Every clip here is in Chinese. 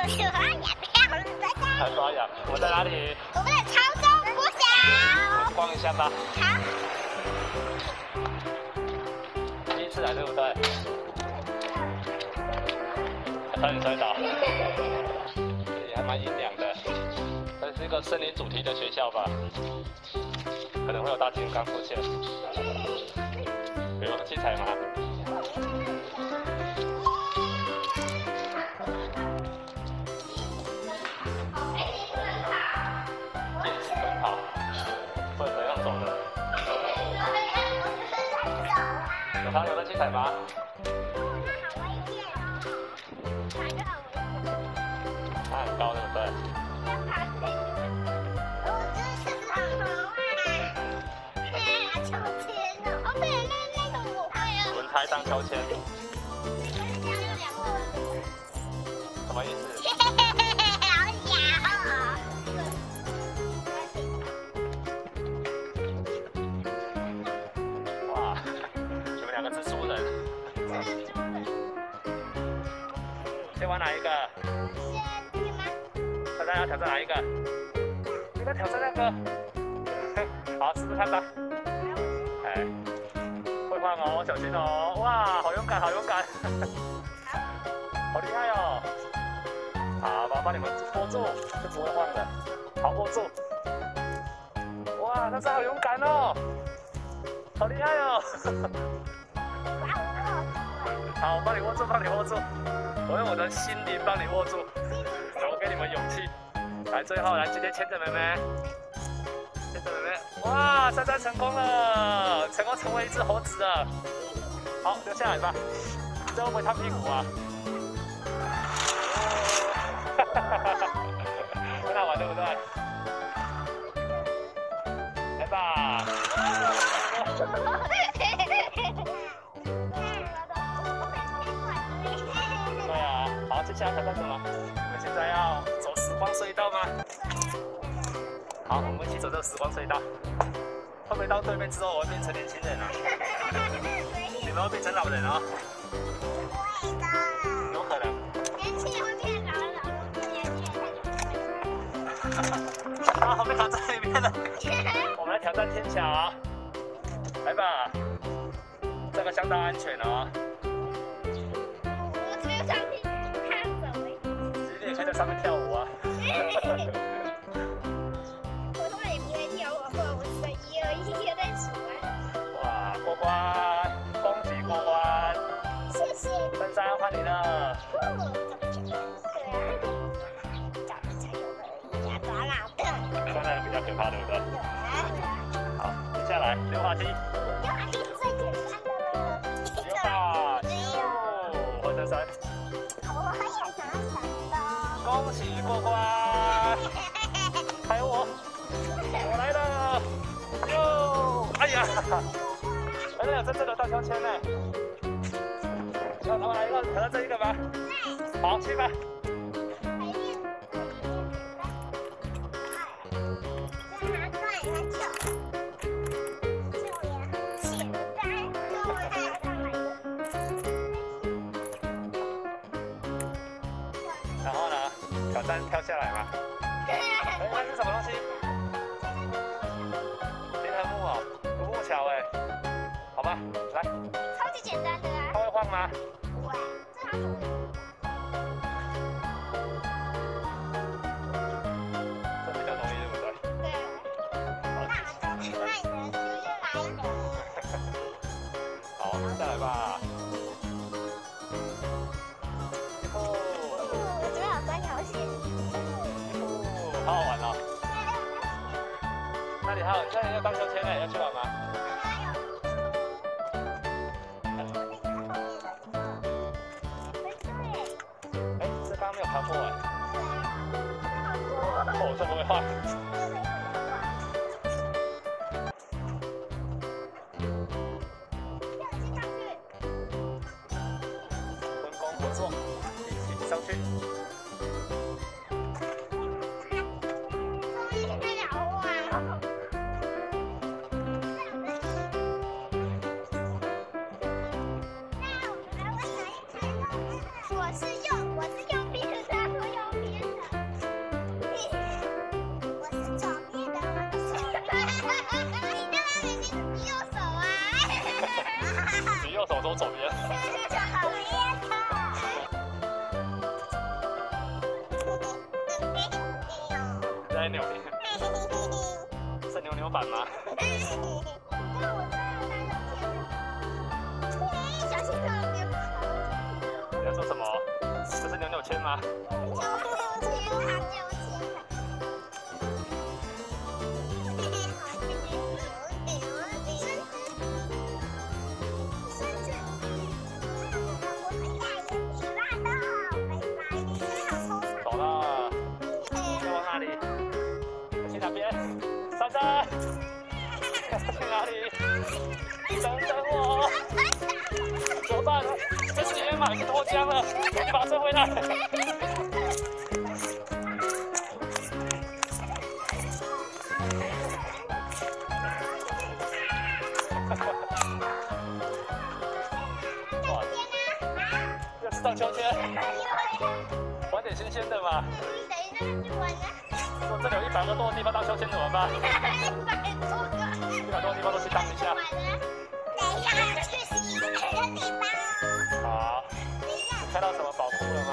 才刷牙，我在哪里？我们在潮州国小。逛一下吧。好。第一次来对不对？差点摔倒。这里还蛮阴凉的。这是一个森林主题的学校吧？可能会有大金刚出现。有器材吗？他有的器材吗？他很高，对不对？我真是好高啊！秋千哦，哦对，那种我会啊。轮胎荡秋千。什么意思？好痒哦！ 先玩哪一个？大家要挑战哪一个？你要挑战那个？好，试试看吧。哎，会晃哦，小心哦！哇，好勇敢，好勇敢！好厉害哦！好，我帮你们握住，就不会晃了。好，握住。哇，大家好勇敢哦！好厉害哦！好，我帮你握住，帮你握住，我用我的心灵帮你握住，我给你们勇气。来，最后来，直接牵着妹妹，牵着妹妹。哇，珊珊成功了，成功成为一只猴子了。好，留下来吧，这会不会烫屁股啊？哈哈哈哈哈，很好玩，对不对？来吧。接下来挑战什么？我们现在要走时光隧道吗？好，我们一起走这个时光隧道。会不会到对面之后我会变成年轻人啊？你们会变成老人哦？不会的。有可能。年轻人会变老人，老人不年轻。啊，我被卡在里面了。我们来挑战天桥、哦，来吧，这个相当安全哦。 在上面跳舞啊！我从来也不会跳舞，我只会一二一二在数啊！哇，过关，恭喜过关！谢谢。珊珊，换你了。抓老的。抓那个比较可怕，对不对？好，接下来溜滑梯。溜滑梯最简单的了。溜吧，溜！我珊珊。我很有想法。 恭喜过关！还有我，我来了！哟，哎呀，哎呀，真正的荡秋千呢！好，我来一个，挑战这一个吧。好，去吧。然后呢？ 挑战跳下来嘛？哎，那是什么东西？平衡木哦，独木桥哎。好吧，来。超级简单的啊。它会晃吗？不会，这它不会。这比较容易，对不对？对。那我们再来一个，又来一个。好，再来吧。 好好玩哦！那你还有，那你要荡秋千呢，要去玩吗？哎，这刚刚没有看过哎。哦，这不会画。分工合作，一起上去。 我是右边的，我是右边的。左边。真的好厉害！在扭边。在扭板吗？小心撞别跑！你要做什么？这是扭扭圈吗？扭扭圈，好扭。 马是脱缰了，你把车回来。哇！要吃荡秋千，玩点新鲜的嘛。等一下，玩啊！这里有100多个地方荡秋千，怎么办？100多个地方都去荡一下。等一下，还要去11个地方。 好，看到什么宝库了吗？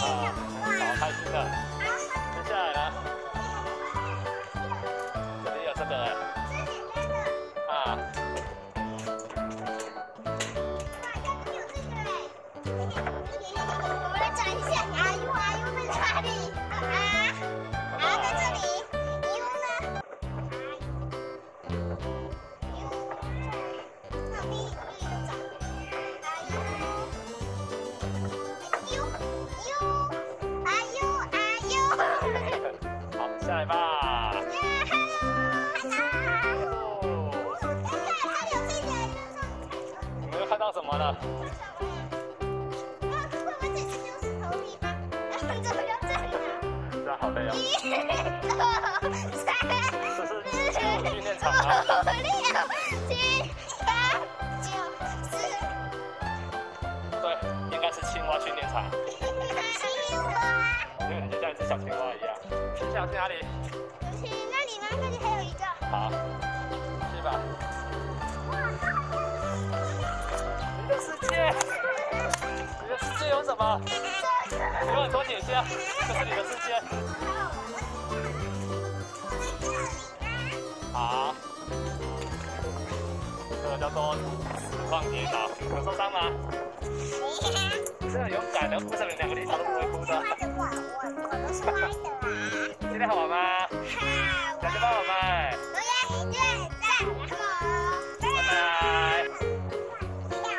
啊，好开心的。接下来呢？这里有这个。啊。我们转一下，阿 U 在哪里？啊，在这里。 下来吧！你们又看到什么了？我们这次就是头里吗？怎么又这里了？这好累哦！这是训练场吗？7、8、9、10。对，应该是青蛙训练场。青蛙。对，你就像一只小青蛙一样。 你想去哪里？去那里吗？那里还有一个。好，去吧。你的世界，你的世界有什么？给我多解释，这是你的世界。好，这个叫做释放跌倒，有受伤吗？你这么勇敢的，哭上面2个礼拜都不会哭的。 今天好玩吗？好，感谢帮我们。我也很赞，拜拜。嗨，我是你。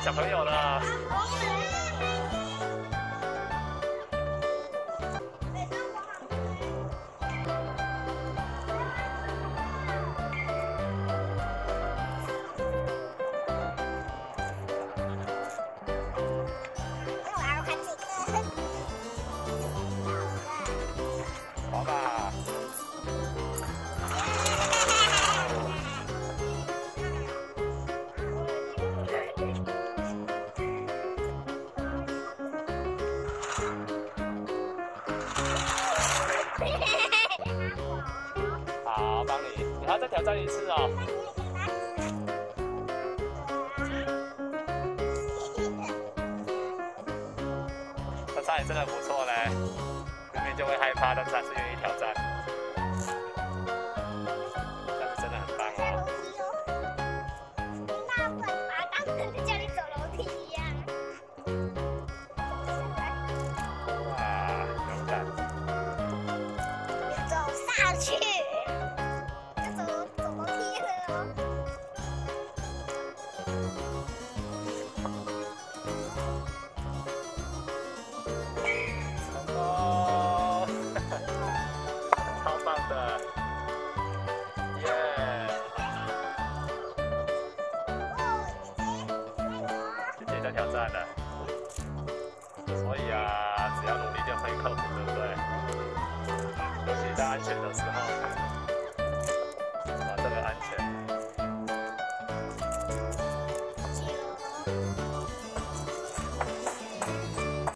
小朋友了，好吧。 好，帮你，你还要再挑战一次哦。登山也真的不错嘞，明明就会害怕，但是还是愿意挑战，但是真的很棒哦。那我把它当成在家里走楼梯一样。去，这怎么踢呢？哦，超棒的，耶！姐姐在挑战呢，所以啊，只要努力就可以克服，对不对？ 安全的时候。